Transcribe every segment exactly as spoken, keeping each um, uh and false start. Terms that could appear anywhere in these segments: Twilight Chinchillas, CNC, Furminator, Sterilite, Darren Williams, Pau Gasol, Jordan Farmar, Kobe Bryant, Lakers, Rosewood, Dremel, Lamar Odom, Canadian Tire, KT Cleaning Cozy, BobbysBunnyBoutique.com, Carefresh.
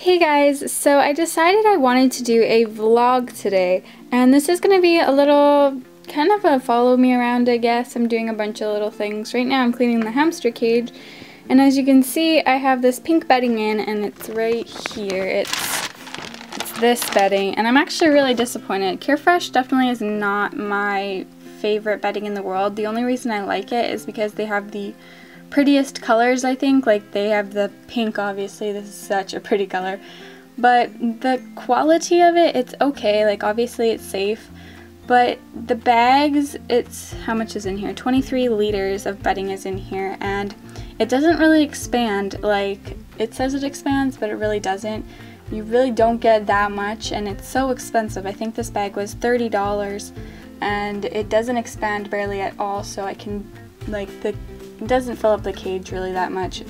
Hey guys, so I decided I wanted to do a vlog today, and this is going to be a little kind of a follow me around, I guess. I'm doing a bunch of little things. Right now I'm cleaning the hamster cage, and as you can see I have this pink bedding in, and it's right here. It's, it's this bedding, and I'm actually really disappointed. Carefresh definitely is not my favorite bedding in the world. The only reason I like it is because they have the prettiest colors, I think. Like, they have the pink, obviously. This is such a pretty color, but the quality of it, it's okay. Like, obviously it's safe, but the bags, it's, how much is in here? twenty-three liters of bedding is in here, and it doesn't really expand. Like, it says it expands, but it really doesn't. You really don't get that much, and it's so expensive. I think this bag was thirty dollars, and it doesn't expand barely at all, so I can, like, the it doesn't fill up the cage really that much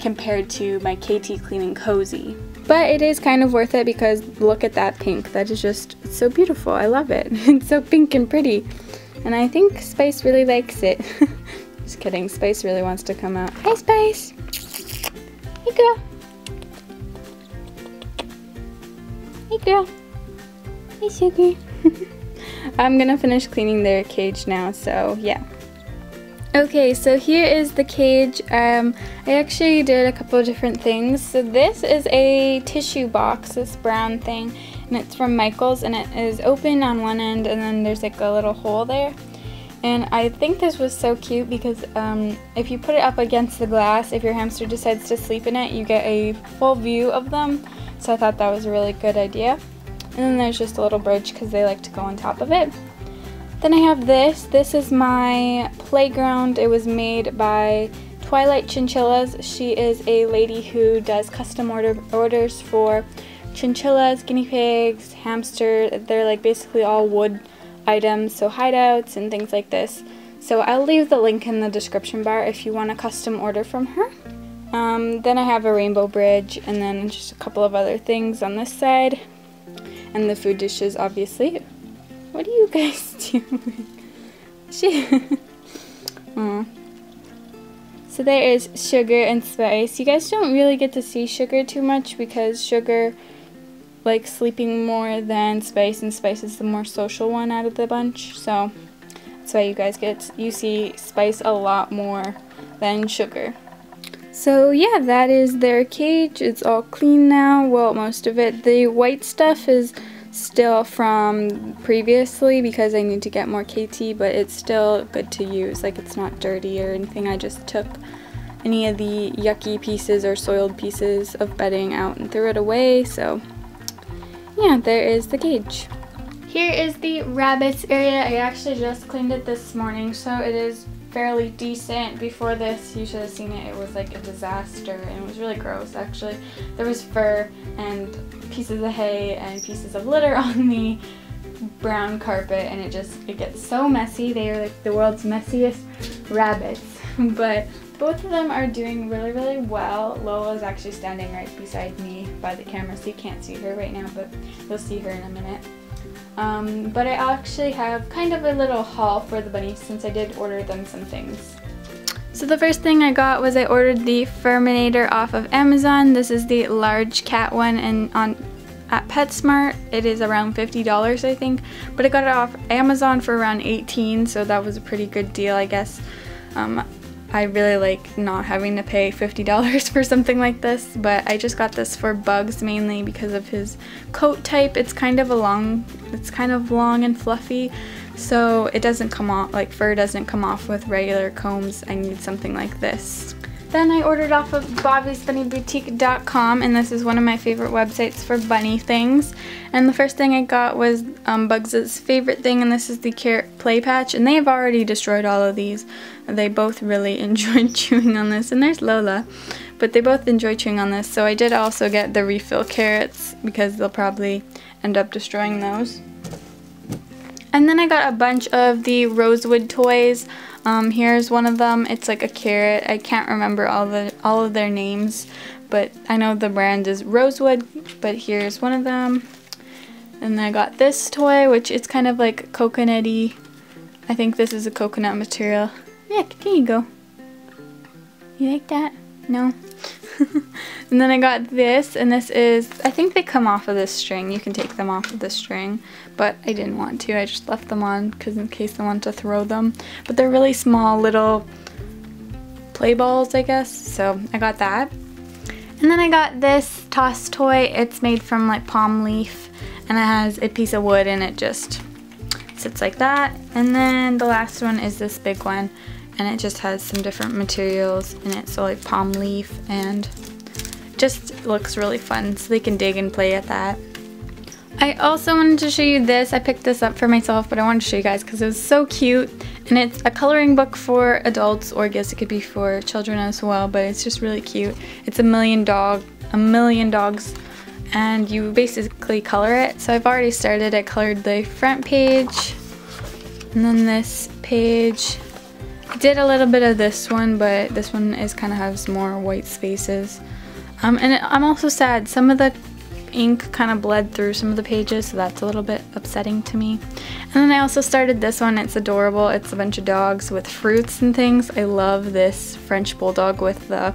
compared to my K T Cleaning Cozy. But it is kind of worth it because look at that pink. That is just, it's so beautiful. I love it. It's so pink and pretty. And I think Spice really likes it. Just kidding. Spice really wants to come out. Hey, Spice. Hey, girl. Hey, girl. Hey, sugar. I'm going to finish cleaning their cage now, so yeah. Okay, so here is the cage. Um, I actually did a couple of different things. So this is a tissue box, this brown thing, and it's from Michael's, and it is open on one end, and then there's like a little hole there. And I think this was so cute because um, if you put it up against the glass, if your hamster decides to sleep in it, you get a full view of them. So I thought that was a really good idea. And then there's just a little bridge because they like to go on top of it. Then I have this. This is my playground. It was made by Twilight Chinchillas. She is a lady who does custom order orders for chinchillas, guinea pigs, hamster. They're like basically all wood items, so hideouts and things like this. So I'll leave the link in the description bar if you want a custom order from her. Um, then I have a rainbow bridge, and then just a couple of other things on this side, and the food dishes, obviously. What are you guys doing? She Aww. So there is Sugar and Spice. You guys don't really get to see Sugar too much because Sugar likes sleeping more than Spice, and Spice is the more social one out of the bunch. So that's why you guys get you see Spice a lot more than Sugar. So yeah, that is their cage. It's all clean now. Well, most of it. The white stuff is still from previously because I need to get more K T, but it's still good to use. Like, it's not dirty or anything. I just took any of the yucky pieces or soiled pieces of bedding out and threw it away. So yeah, there is the cage. Here is the rabbits area. I actually just cleaned it this morning, so it is fairly decent. Before this, you should have seen it. It was like a disaster, and it was really gross, actually. There was fur and pieces of hay and pieces of litter on the brown carpet, and it just, it gets so messy. They are like the world's messiest rabbits, but both of them are doing really, really well. Lola is actually standing right beside me by the camera, so you can't see her right now, but you'll see her in a minute. Um, but I actually have kind of a little haul for the bunnies since I did order them some things. So the first thing I got was I ordered the Furminator off of Amazon. This is the large cat one, and on at PetSmart it is around fifty dollars, I think. But I got it off Amazon for around eighteen dollars, so that was a pretty good deal, I guess. Um, I really like not having to pay fifty dollars for something like this, but I just got this for Bugs mainly because of his coat type. It's kind of a long, it's kind of long and fluffy, so it doesn't come off, like fur doesn't come off with regular combs. I need something like this. Then I ordered off of Bobby's Bunny Boutique dot com, and this is one of my favorite websites for bunny things. And the first thing I got was um, Bugs' favorite thing, and this is the carrot play patch, and they have already destroyed all of these. They both really enjoyed chewing on this, and there's Lola, but they both enjoy chewing on this. So I did also get the refill carrots because they'll probably end up destroying those. And then I got a bunch of the Rosewood toys. Um, here's one of them. It's like a carrot. I can't remember all the all of their names, but I know the brand is Rosewood. But here's one of them. And then I got this toy, which it's kind of like coconutty. I think this is a coconut material. Nick, there you go. You like that? No? And then I got this, and this is, I think they come off of this string. You can take them off of the string, but I didn't want to. I just left them on because in case I wanted to throw them. But they're really small little play balls, I guess, so I got that. And then I got this toss toy. It's made from like palm leaf, and it has a piece of wood and it just sits like that. And then the last one is this big one, and it just has some different materials in it, so like palm leaf, and just looks really fun, so they can dig and play at that. I also wanted to show you this. I picked this up for myself, but I wanted to show you guys because it was so cute. And it's a coloring book for adults, or I guess it could be for children as well, but it's just really cute. It's a million dog, a million dogs, and you basically color it. So I've already started. I colored the front page, and then this page. I did a little bit of this one, but this one is kind of has more white spaces. Um, and it, I'm also sad. Some of the ink kind of bled through some of the pages, so that's a little bit upsetting to me. And then I also started this one. It's adorable. It's a bunch of dogs with fruits and things. I love this French bulldog with the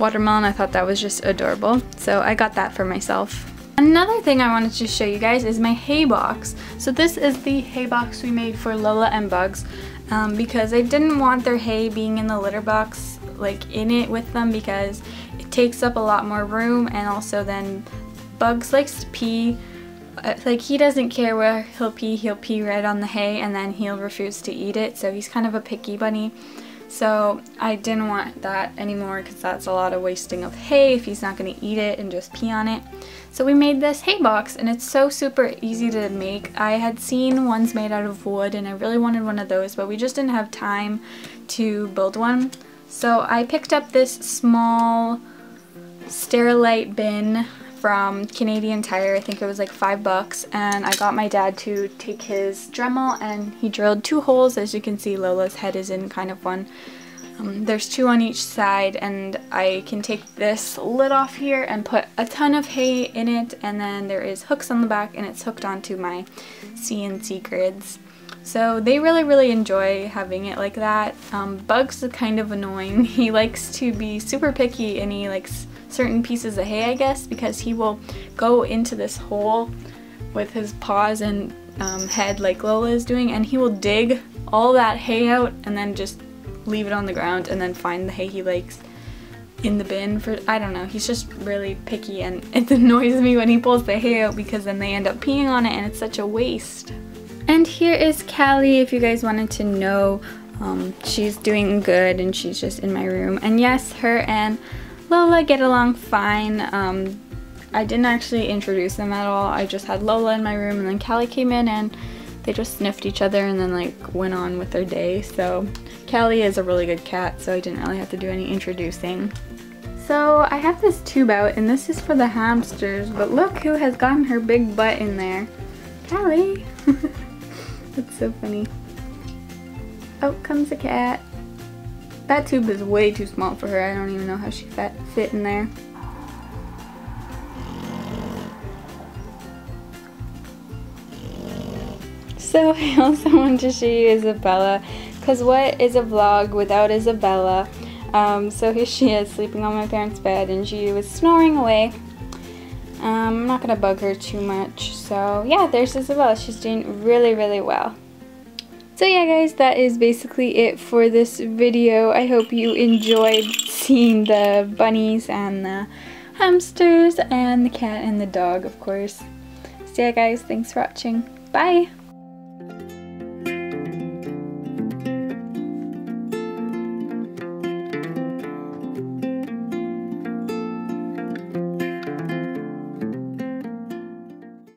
watermelon. I thought that was just adorable, so I got that for myself. Another thing I wanted to show you guys is my hay box. So this is the hay box we made for Lola and Bugs, um, because I didn't want their hay being in the litter box, like in it with them, because it takes up a lot more room, and also then Bugs likes to pee. Like, he doesn't care where he'll pee. He'll pee right on the hay, and then he'll refuse to eat it, so he's kind of a picky bunny. So I didn't want that anymore, because that's a lot of wasting of hay if he's not going to eat it and just pee on it. So we made this hay box, and it's so super easy to make. I had seen ones made out of wood, and I really wanted one of those, but we just didn't have time to build one. So I picked up this small Sterilite bin from Canadian Tire. I think it was like five bucks, and I got my dad to take his Dremel, and he drilled two holes. As you can see, Lola's head is in kind of one. Um, there's two on each side, and I can take this lid off here and put a ton of hay in it, and then there is hooks on the back, and it's hooked onto my C N C grids. So they really, really enjoy having it like that. Um, Bugs is kind of annoying. He likes to be super picky, and he likes certain pieces of hay, I guess, because he will go into this hole with his paws and um, head like Lola is doing, and he will dig all that hay out and then just leave it on the ground and then find the hay he likes in the bin for, I don't know, he's just really picky, and it annoys me when he pulls the hay out, because then they end up peeing on it and it's such a waste. And here is Callie, if you guys wanted to know. Um, she's doing good, and she's just in my room, and yes, her and Lola get along fine. um, I didn't actually introduce them at all. I just had Lola in my room, and then Callie came in, and they just sniffed each other and then like went on with their day. So Callie is a really good cat, so I didn't really have to do any introducing. So I have this tube out, and this is for the hamsters, but look who has gotten her big butt in there. Callie! That's so funny. Out comes a cat. That tube is way too small for her. I don't even know how she fit, fit in there. So I also wanted to show you Isabella, because what is a vlog without Isabella? Um, so here she is sleeping on my parents' bed, and she was snoring away. Um, I'm not going to bug her too much. So yeah, there's Isabella. She's doing really, really well. So yeah guys, that is basically it for this video. I hope you enjoyed seeing the bunnies and the hamsters and the cat and the dog, of course. So yeah guys, thanks for watching. Bye!